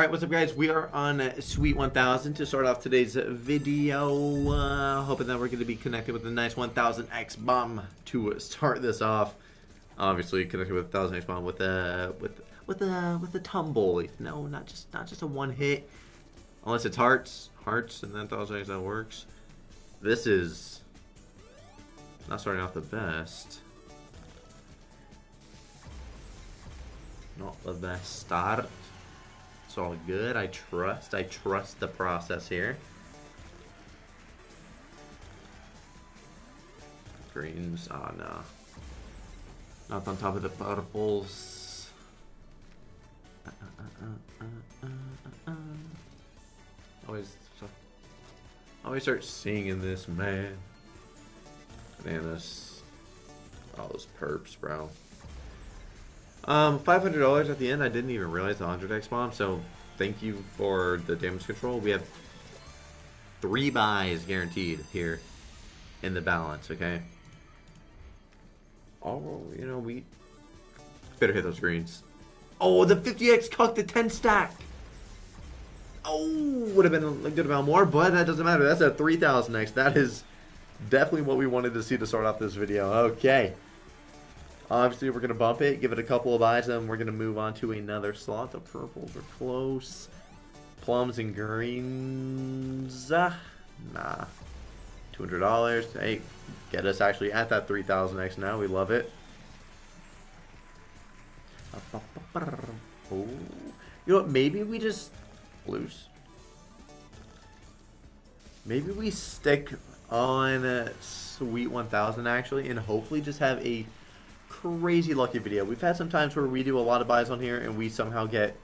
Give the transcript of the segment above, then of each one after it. All right, what's up, guys? We are on Sweet 1000 to start off today's video. Hoping that we're going to be connected with a nice 1000x bomb to start this off. Obviously, connected with a 1000x bomb with a tumble. No, not just a one hit. Unless it's hearts, and then 1000x that works. This is not starting off the best. Not the best start. It's all good. I trust the process here. Greens, oh no. Not on top of the purples. Always start singing this, man. Bananas. All those perps, bro. $500 at the end. I didn't even realize the 100x bomb, so thank you for the damage control. We have 3 buys guaranteed here in the balance, okay? Oh, you know, we better hit those greens. Oh, the 50x cucked the 10 stack! Oh, would have been a good amount more, but that doesn't matter. That's a 3000x. That is definitely what we wanted to see to start off this video. Okay. Obviously, we're going to bump it, give it a couple of eyes, and we're going to move on to another slot. The purples are close. Plums and greens. Nah. $200. Hey, get us actually at that 3000x now. We love it. Oh. You know what? Maybe we just lose. Maybe we stick on Sweet 1000, actually, and hopefully just have a crazy lucky video. We've had some times where we do a lot of buys on here and we somehow get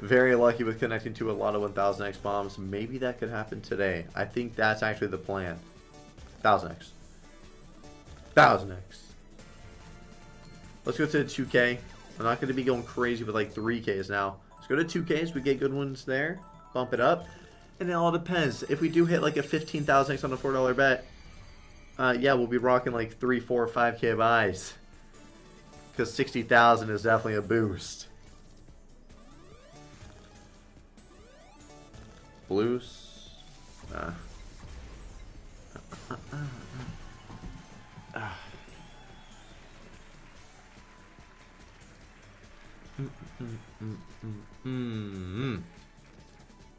very lucky with connecting to a lot of 1000x bombs. Maybe that could happen today. I think that's actually the plan. 1000x. Let's go to 2k. I'm not going to be going crazy with like 3ks now. Let's go to 2ks. We get good ones there. Bump it up. And it all depends. If we do hit like a 15,000x on a $4 bet, yeah, we'll be rocking like 3, 4, 5k buys. Because 60,000 is definitely a boost. Blues. Nah. A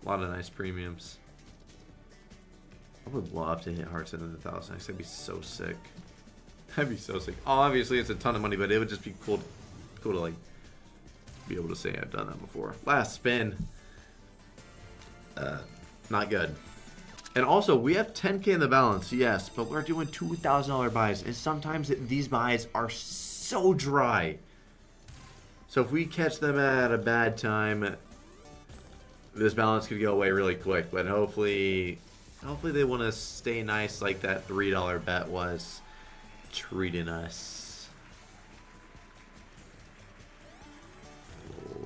lot of nice premiums. I would love to hit hearts into the 1000x. That'd be so sick. That'd be so sick. Obviously, it's a ton of money, but it would just be cool to like be able to say I've done that before. Last spin, not good. And also, we have 10k in the balance, yes, but we're doing $2,000 buys, and sometimes these buys are so dry. So if we catch them at a bad time, this balance could go away really quick. But hopefully they want to stay nice, like that $3 bet was. Treating us. Oh,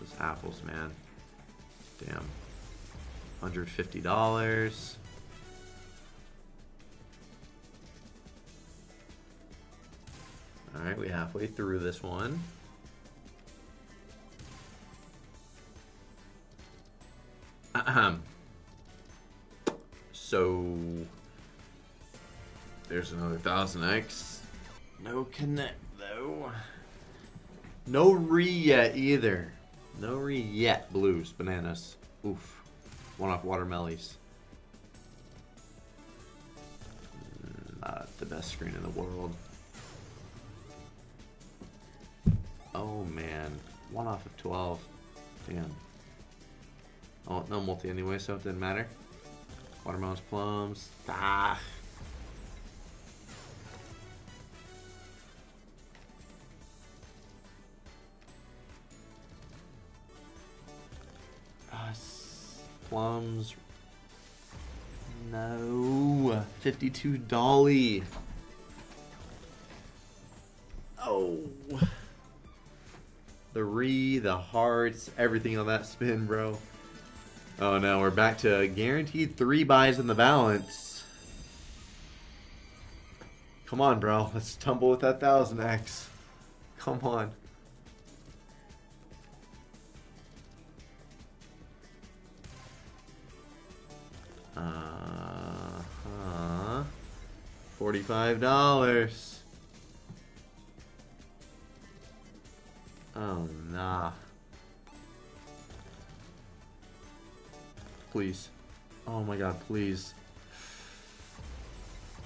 those apples, man. Damn. $150. All right, we halfway through this one. So. There's another 1000x. No connect though. No re yet either. No re yet. Blues, bananas. Oof. One off watermellies. Not the best screen in the world. Oh man. One off of 12. Damn. Oh, no multi anyway, so it didn't matter. Watermelons, plums. Ah. Plums. No. $52. Oh. The re, the hearts, everything on that spin, bro. Oh no, we're back to guaranteed 3 buys in the balance. Come on, bro. Let's tumble with that 1000x. Come on. $45. Oh, nah. Please. Oh my god, please.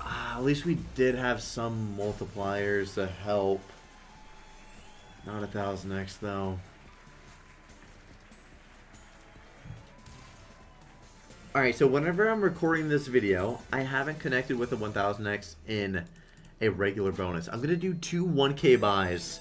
At least we did have some multipliers to help. Not 1000x though. Alright, so whenever I'm recording this video, I haven't connected with a 1000x in a regular bonus. I'm going to do two 1K buys.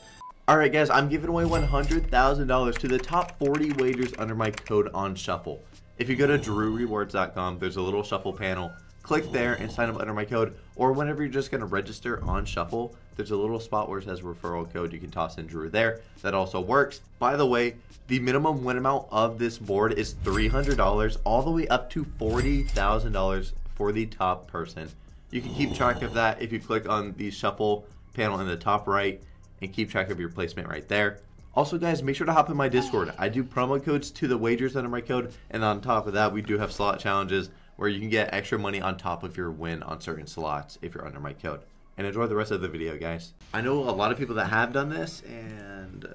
Alright guys, I'm giving away $100,000 to the top 40 wagers under my code on Shuffle. If you go to drewrewards.com, there's a little Shuffle panel. Click there and sign up under my code, or whenever you're just going to register on Shuffle, there's a little spot where it says referral code. You can toss in Drew there. That also works. By the way, the minimum win amount of this board is $300 all the way up to $40,000 for the top person. You can keep track of that if you click on the Shuffle panel in the top right and keep track of your placement right there. Also guys, make sure to hop in my Discord. I do promo codes to the wagers under my code, and on top of that we do have slot challenges where you can get extra money on top of your win on certain slots if you're under my code. And enjoy the rest of the video, guys. I know a lot of people that have done this, and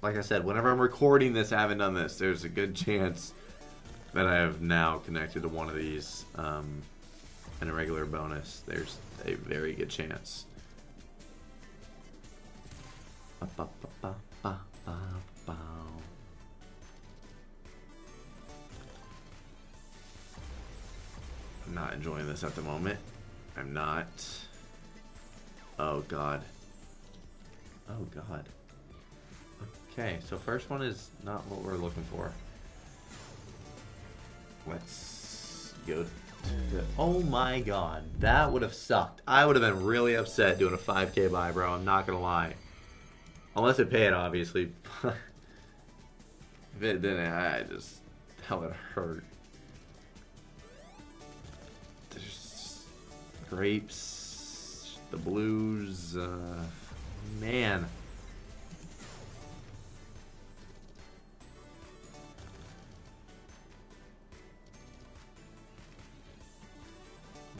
like I said, whenever I'm recording this, I haven't done this. There's a good chance that I have now connected to one of these in a regular bonus. There's a very good chance. Ba, ba, ba, ba, ba, ba. I'm not enjoying this at the moment. I'm not. Oh god. Oh god. Okay, so first one is not what we're looking for. Let's go. Oh my god, that would have sucked. I would have been really upset doing a 5K buy, bro. I'm not gonna lie. Unless it paid, obviously. If it didn't, I just, that would hurt. Grapes, the blues, man.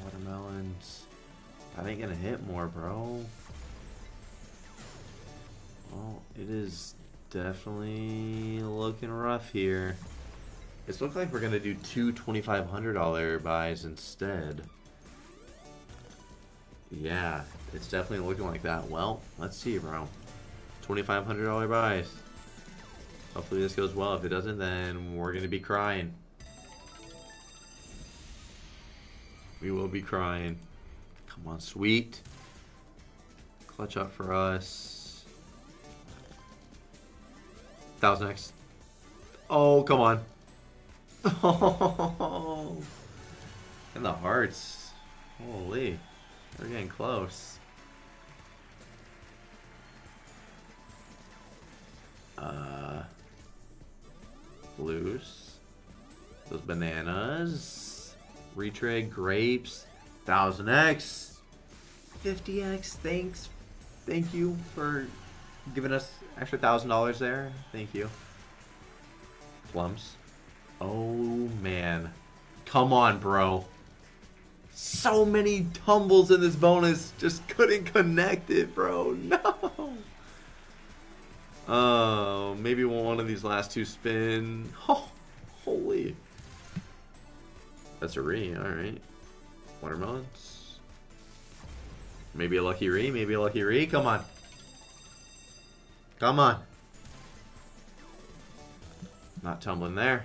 Watermelons. That ain't gonna hit more, bro. Well, it is definitely looking rough here. It's looking like we're gonna do two $2,500 buys instead. Yeah, it's definitely looking like that. Well, let's see, bro. $2,500 buys. Hopefully this goes well. If it doesn't, then we're going to be crying. We will be crying. Come on, sweet. Clutch up for us. 1000x. Oh, come on. Oh. And the hearts. Holy. We're getting close. Blues. Those bananas. Retrade grapes. 1000x. 50x. Thanks. Thank you for giving us extra $1,000 there. Thank you. Plums. Oh man. Come on, bro. So many tumbles in this bonus, just couldn't connect it, bro. No. Oh, maybe one of these last two spin. Oh, holy. That's a re, alright. Watermelons. Maybe a lucky re, maybe a lucky re. Come on. Come on. Not tumbling there.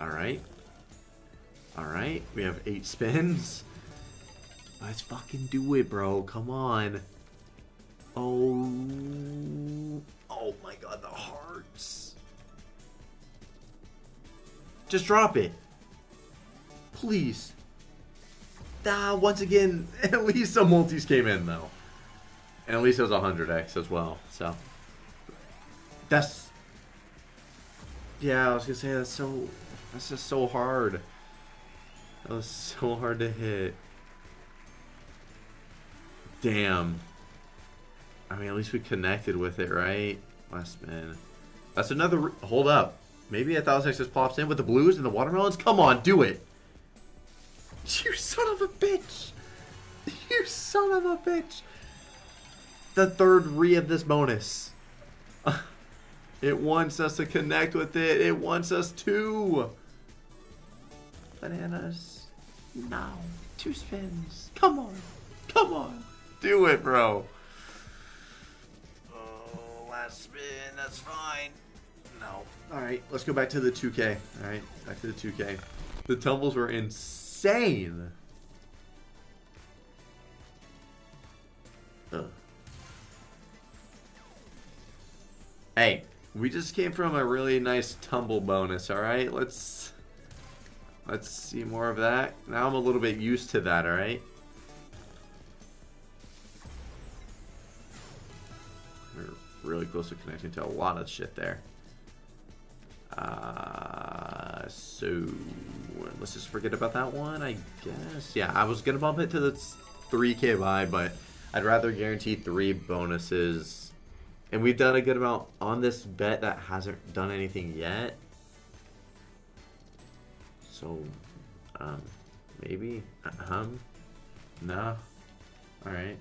Alright. Alright, we have 8 spins. Let's fucking do it, bro. Come on. Oh. Oh my god, the hearts. Just drop it. Please. Ah, once again, at least some multis came in, though. And at least it was 100x as well, so. That's. Yeah, I was gonna say, that's so. That's just so hard. That was so hard to hit. Damn. I mean, at least we connected with it, right? Last spin. That's another... Hold up. Maybe 1000x just pops in with the blues and the watermelons? Come on, do it. You son of a bitch! You son of a bitch! The third re of this bonus. It wants us to connect with it. It wants us to. Bananas. No. 2 spins. Come on. Come on. Do it, bro. Oh, last spin. That's fine. No. Alright, let's go back to the 2K. Alright, back to the 2K. The tumbles were insane. Ugh. Hey, we just came from a really nice tumble bonus, alright? Let's see more of that. Now I'm a little bit used to that, alright? We're really close to connecting to a lot of shit there. So let's just forget about that one, I guess. Yeah, I was gonna bump it to the 3K buy, but I'd rather guarantee 3 bonuses. And we've done a good amount on this bet that hasn't done anything yet. So, maybe? No. Alright.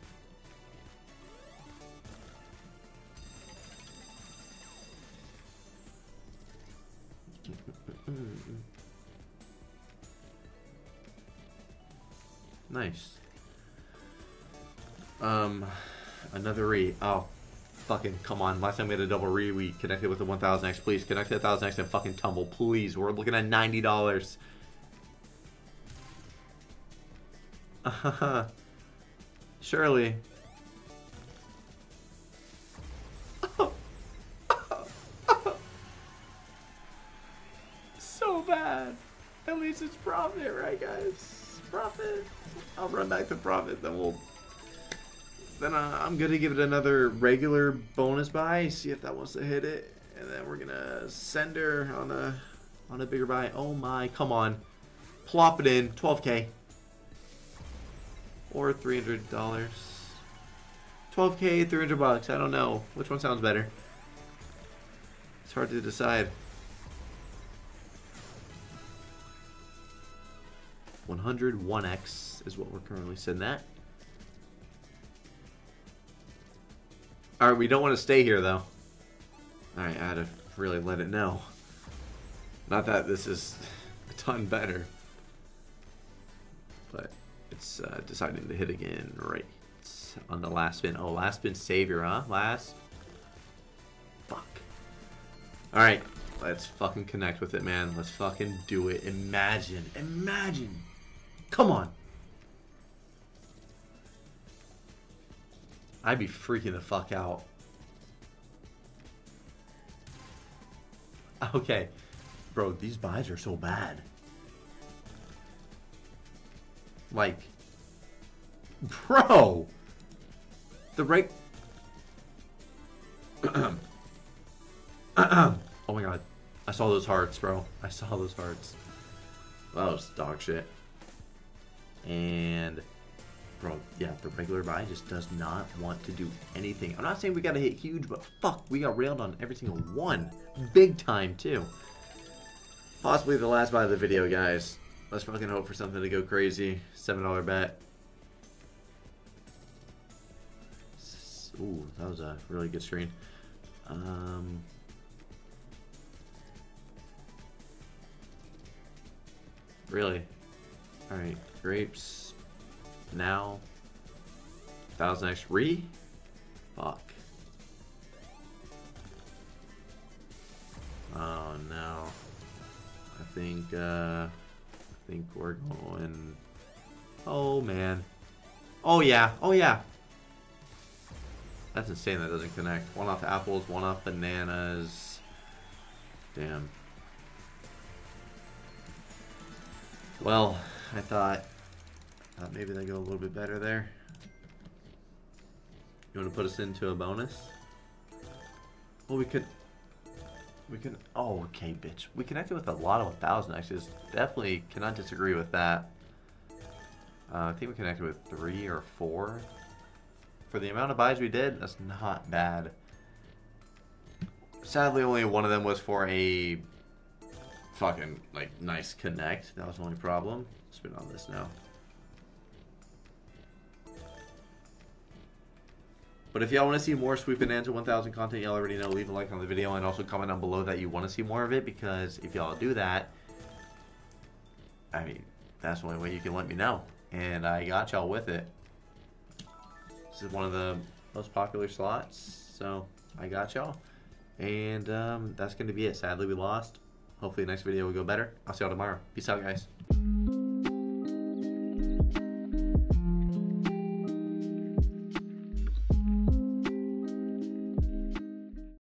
Nice. Another re. Oh, fucking come on. Last time we had a double re, we connected with the 1000X. Please connect to the 1000X and fucking tumble. Please. We're looking at $90. Surely. So bad. At least it's profit, right, guys? Profit. I'll run back to profit, then we'll. Then I'm gonna give it another regular bonus buy, see if that wants to hit it, and then we're gonna send her on a bigger buy. Oh my, come on, plop it in, 12K or $300, 12K, $300. I don't know which one sounds better. It's hard to decide. 101X is what we're currently sitting at. Alright, we don't want to stay here, though. Alright, I had to really let it know. Not that this is a ton better. But it's deciding to hit again right on the last spin. Oh, last spin savior, huh? Last. Fuck. Alright, let's fucking connect with it, man. Let's fucking do it. Imagine. Imagine. Come on. I'd be freaking the fuck out. Okay. Bro, these buys are so bad. Like. Bro! The right. Oh my god. I saw those hearts, bro. I saw those hearts. That was dog shit. And. Bro, yeah, the regular buy just does not want to do anything. I'm not saying we gotta hit huge, but fuck, we got railed on every single one. Big time, too. Possibly the last buy of the video, guys. Let's fucking hope for something to go crazy. $7 bet. Ooh, that was a really good screen. Really? Alright, grapes. Now, 1000X re, fuck. Oh no, I think we're going. Oh man, oh yeah. That's insane. That doesn't connect. One off apples, one off bananas. Damn. Well, I thought. Maybe they go a little bit better there. You want to put us into a bonus? Well, we could. Oh, okay, bitch. We connected with a lot of 1000. Actually, definitely cannot disagree with that. I think we connected with 3 or 4. For the amount of buys we did, that's not bad. Sadly, only one of them was for a fucking, like, nice connect. That was the only problem. Spin on this now. But if y'all want to see more Sweet Bonanza 1000 content, y'all already know, leave a like on the video and also comment down below that you want to see more of it, because if y'all do that, I mean, that's the only way you can let me know. And I got y'all with it. This is one of the most popular slots, so I got y'all. And that's going to be it. Sadly, we lost. Hopefully, next video will go better. I'll see y'all tomorrow. Peace out, guys.